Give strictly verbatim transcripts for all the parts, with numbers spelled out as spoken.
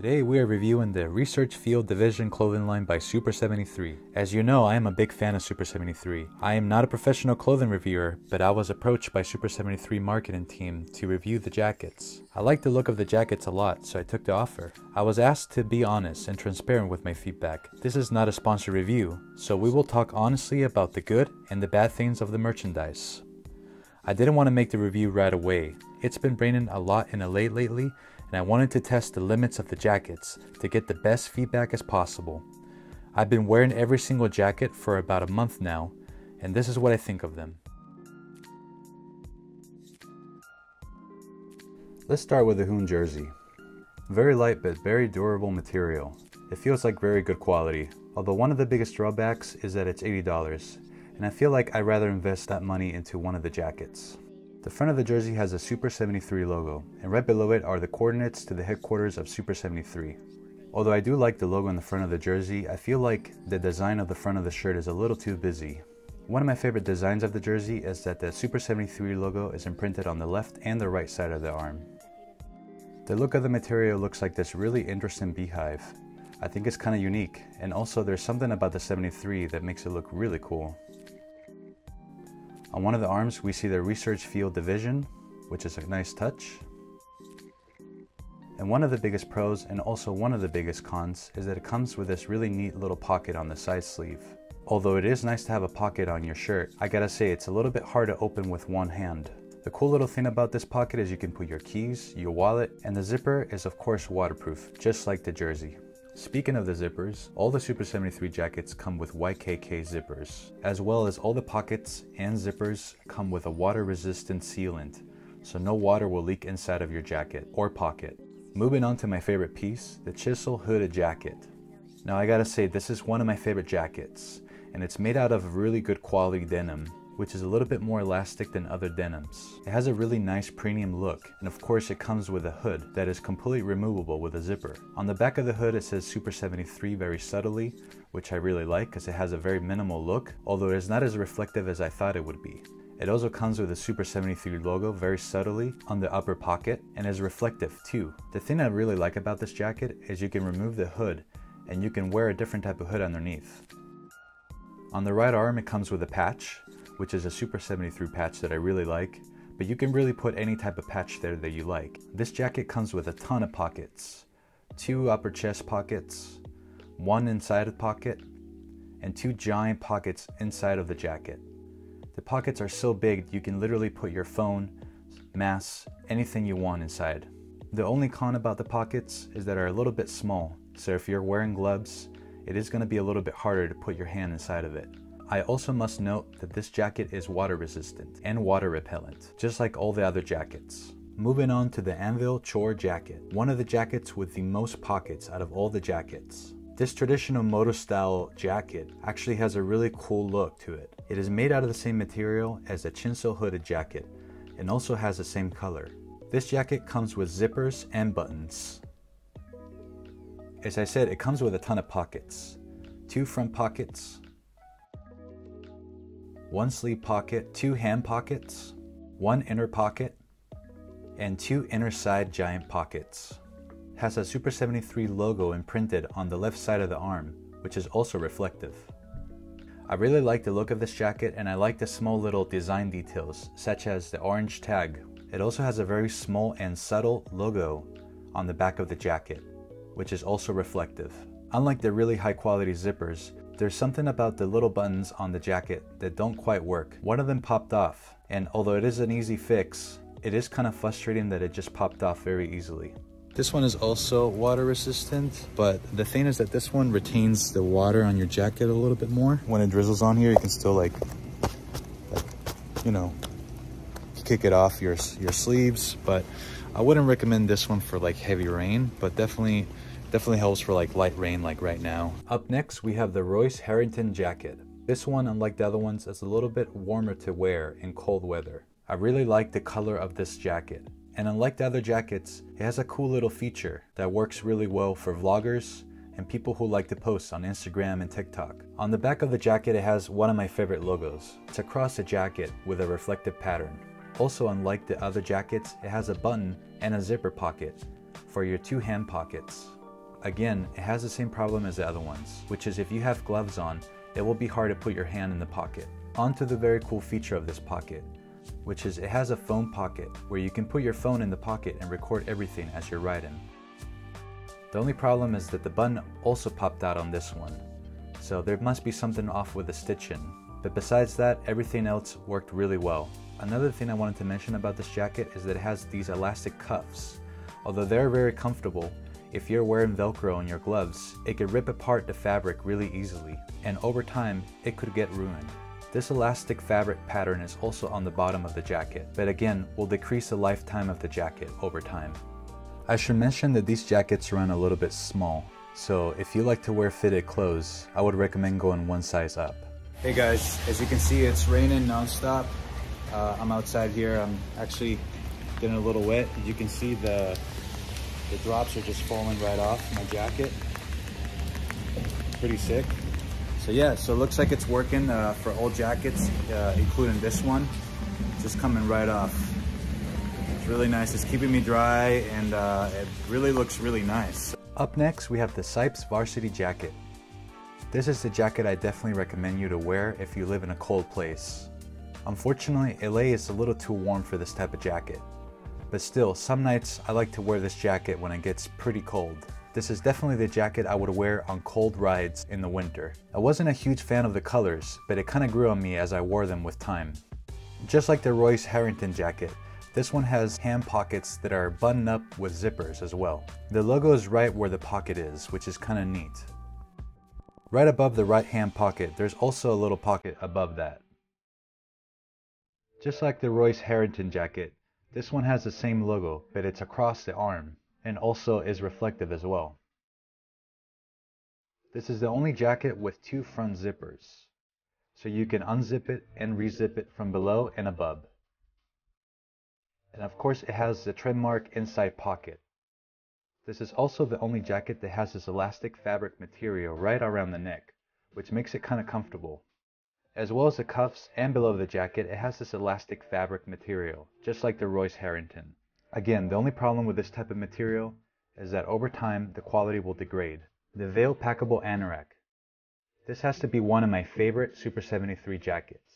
Today we are reviewing the Research Field Division clothing line by Super seventy-three. As you know, I am a big fan of Super seventy-three. I am not a professional clothing reviewer, but I was approached by Super seventy-three marketing team to review the jackets. I like the look of the jackets a lot, so I took the offer. I was asked to be honest and transparent with my feedback. This is not a sponsored review, so we will talk honestly about the good and the bad things of the merchandise. I didn't want to make the review right away. It's been raining a lot in L A lately, and I wanted to test the limits of the jackets to get the best feedback as possible. I've been wearing every single jacket for about a month now, and this is what I think of them. Let's start with the Hoon jersey. Very light but very durable material. It feels like very good quality, although one of the biggest drawbacks is that it's eighty dollars, and I feel like I'd rather invest that money into one of the jackets. The front of the jersey has a Super seventy-three logo, and right below it are the coordinates to the headquarters of Super seventy-three. Although I do like the logo in the front of the jersey, I feel like the design of the front of the shirt is a little too busy. One of my favorite designs of the jersey is that the Super seventy-three logo is imprinted on the left and the right side of the arm. The look of the material looks like this really interesting beehive. I think it's kind of unique, and also there's something about the seventy-three that makes it look really cool. On one of the arms, we see the Research Field Division, which is a nice touch. And one of the biggest pros, and also one of the biggest cons, is that it comes with this really neat little pocket on the side sleeve. Although it is nice to have a pocket on your shirt, I gotta say it's a little bit hard to open with one hand. The cool little thing about this pocket is you can put your keys, your wallet, and the zipper is of course waterproof, just like the jersey. Speaking of the zippers, all the Super seventy-three jackets come with Y K K zippers, as well as all the pockets and zippers come with a water-resistant sealant, so no water will leak inside of your jacket or pocket. Moving on to my favorite piece, the Chisel hooded jacket. Now I gotta say, this is one of my favorite jackets, and it's made out of really good quality denim, which is a little bit more elastic than other denims. It has a really nice premium look, and of course it comes with a hood that is completely removable with a zipper. On the back of the hood it says Super seventy-three very subtly, which I really like because it has a very minimal look, although it is not as reflective as I thought it would be. It also comes with a Super seventy-three logo very subtly on the upper pocket, and is reflective too. The thing I really like about this jacket is you can remove the hood, and you can wear a different type of hood underneath. On the right arm it comes with a patch, which is a Super seventy-three patch that I really like, but you can really put any type of patch there that you like. This jacket comes with a ton of pockets. Two upper chest pockets, one inside of pocket, and two giant pockets inside of the jacket. The pockets are so big you can literally put your phone, mask, anything you want inside. The only con about the pockets is that they're a little bit small, so if you're wearing gloves, it is gonna be a little bit harder to put your hand inside of it. I also must note that this jacket is water resistant and water repellent, just like all the other jackets. Moving on to the Anvil Chore jacket, one of the jackets with the most pockets out of all the jackets. This traditional moto style jacket actually has a really cool look to it. It is made out of the same material as the Chisel hooded jacket, and also has the same color. This jacket comes with zippers and buttons. As I said, it comes with a ton of pockets. Two front pockets, one sleeve pocket, two hand pockets, one inner pocket, and two inner side giant pockets. Has a Super seventy-three logo imprinted on the left side of the arm, which is also reflective. I really like the look of this jacket, and I like the small little design details, such as the orange tag. It also has a very small and subtle logo on the back of the jacket, which is also reflective. Unlike the really high quality zippers, there's something about the little buttons on the jacket that don't quite work. One of them popped off, and although it is an easy fix, it is kind of frustrating that it just popped off very easily. This one is also water resistant, but the thing is that this one retains the water on your jacket a little bit more. When it drizzles on here, you can still like, like you know, kick it off your, your sleeves, but I wouldn't recommend this one for like heavy rain, but definitely Definitely helps for like light rain like right now. Up next, we have the Royce Harrington jacket. This one, unlike the other ones, is a little bit warmer to wear in cold weather. I really like the color of this jacket. And unlike the other jackets, it has a cool little feature that works really well for vloggers and people who like to post on Instagram and TikTok. On the back of the jacket, it has one of my favorite logos. It's across the jacket with a reflective pattern. Also, unlike the other jackets, it has a button and a zipper pocket for your two hand pockets. Again, it has the same problem as the other ones, which is if you have gloves on, it will be hard to put your hand in the pocket. On to the very cool feature of this pocket, which is it has a phone pocket where you can put your phone in the pocket and record everything as you're riding. The only problem is that the button also popped out on this one, so there must be something off with the stitching. But besides that, everything else worked really well. Another thing I wanted to mention about this jacket is that it has these elastic cuffs. Although they're very comfortable, if you're wearing Velcro on your gloves, it could rip apart the fabric really easily, and over time, it could get ruined. This elastic fabric pattern is also on the bottom of the jacket, but again, will decrease the lifetime of the jacket over time. I should mention that these jackets run a little bit small, so if you like to wear fitted clothes, I would recommend going one size up. Hey guys, as you can see, it's raining nonstop. Uh, I'm outside here. I'm actually getting a little wet. You can see the, the drops are just falling right off my jacket. Pretty sick. So yeah, so it looks like it's working uh, for all jackets, uh, including this one. Just coming right off. Really nice. It's keeping me dry and uh, it really looks really nice. Up next, we have the Sykes varsity jacket. This is the jacket I definitely recommend you to wear if you live in a cold place. Unfortunately, L A is a little too warm for this type of jacket. But still, some nights I like to wear this jacket when it gets pretty cold. This is definitely the jacket I would wear on cold rides in the winter. I wasn't a huge fan of the colors, but it kind of grew on me as I wore them with time. Just like the Royce Harrington jacket, this one has hand pockets that are buttoned up with zippers as well. The logo is right where the pocket is, which is kind of neat. Right above the right hand pocket, there's also a little pocket above that. Just like the Royce Harrington jacket, this one has the same logo, but it's across the arm, and also is reflective as well. This is the only jacket with two front zippers, so you can unzip it and rezip it from below and above. And of course it has the trademark inside pocket. This is also the only jacket that has this elastic fabric material right around the neck, which makes it kind of comfortable. As well as the cuffs and below the jacket, it has this elastic fabric material, just like the Royce Harrington. Again, the only problem with this type of material is that over time the quality will degrade. The Veil packable anorak. This has to be one of my favorite Super seventy-three jackets.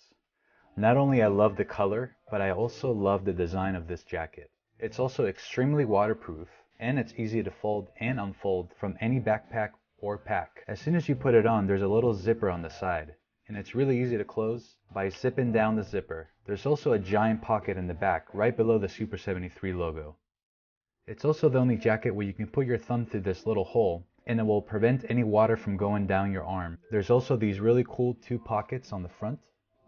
Not only I love the color, but I also love the design of this jacket. It's also extremely waterproof, and it's easy to fold and unfold from any backpack or pack. As soon as you put it on, there's a little zipper on the side, and it's really easy to close by zipping down the zipper. There's also a giant pocket in the back, right below the Super seventy-three logo. It's also the only jacket where you can put your thumb through this little hole, and it will prevent any water from going down your arm. There's also these really cool two pockets on the front,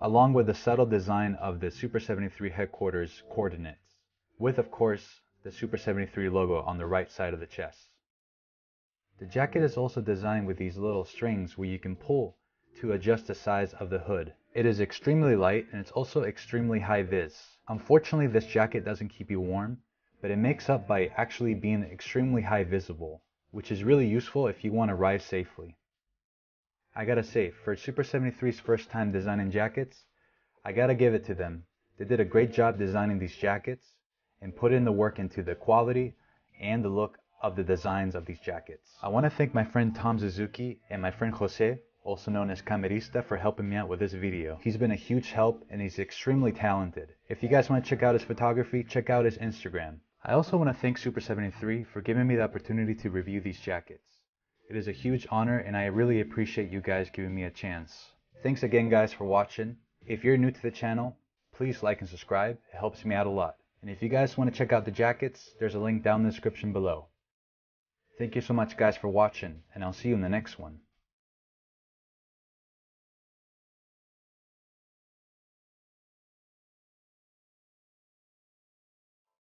along with the subtle design of the Super seventy-three headquarters coordinates, with of course the Super seventy-three logo on the right side of the chest. The jacket is also designed with these little strings where you can pull to adjust the size of the hood. It is extremely light and it's also extremely high vis. Unfortunately, this jacket doesn't keep you warm, but it makes up by actually being extremely high visible, which is really useful if you want to ride safely. I gotta say, for Super seventy-three's first time designing jackets, I gotta give it to them. They did a great job designing these jackets and put in the work into the quality and the look of the designs of these jackets. I want to thank my friend Tom Suzuki and my friend Jose, also known as Camerista, for helping me out with this video. He's been a huge help and he's extremely talented. If you guys want to check out his photography, check out his Instagram. I also want to thank Super seventy-three for giving me the opportunity to review these jackets. It is a huge honor and I really appreciate you guys giving me a chance. Thanks again guys for watching. If you're new to the channel, please like and subscribe. It helps me out a lot. And if you guys want to check out the jackets, there's a link down in the description below. Thank you so much guys for watching, and I'll see you in the next one.